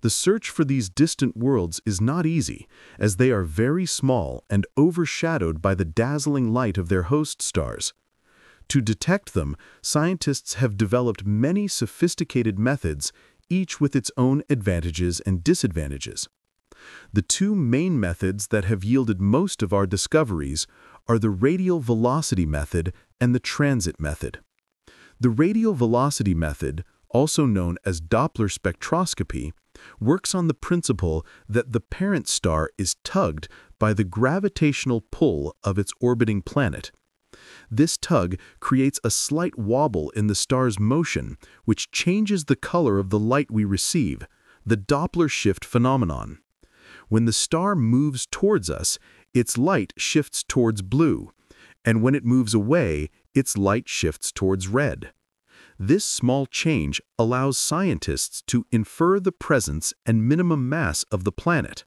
The search for these distant worlds is not easy, as they are very small and overshadowed by the dazzling light of their host stars. To detect them, scientists have developed many sophisticated methods, each with its own advantages and disadvantages. The two main methods that have yielded most of our discoveries are the radial velocity method and the transit method. The radial velocity method, also known as Doppler spectroscopy, works on the principle that the parent star is tugged by the gravitational pull of its orbiting planet. This tug creates a slight wobble in the star's motion, which changes the color of the light we receive, the Doppler shift phenomenon. When the star moves towards us, its light shifts towards blue, and when it moves away, its light shifts towards red. This small change allows scientists to infer the presence and minimum mass of the planet.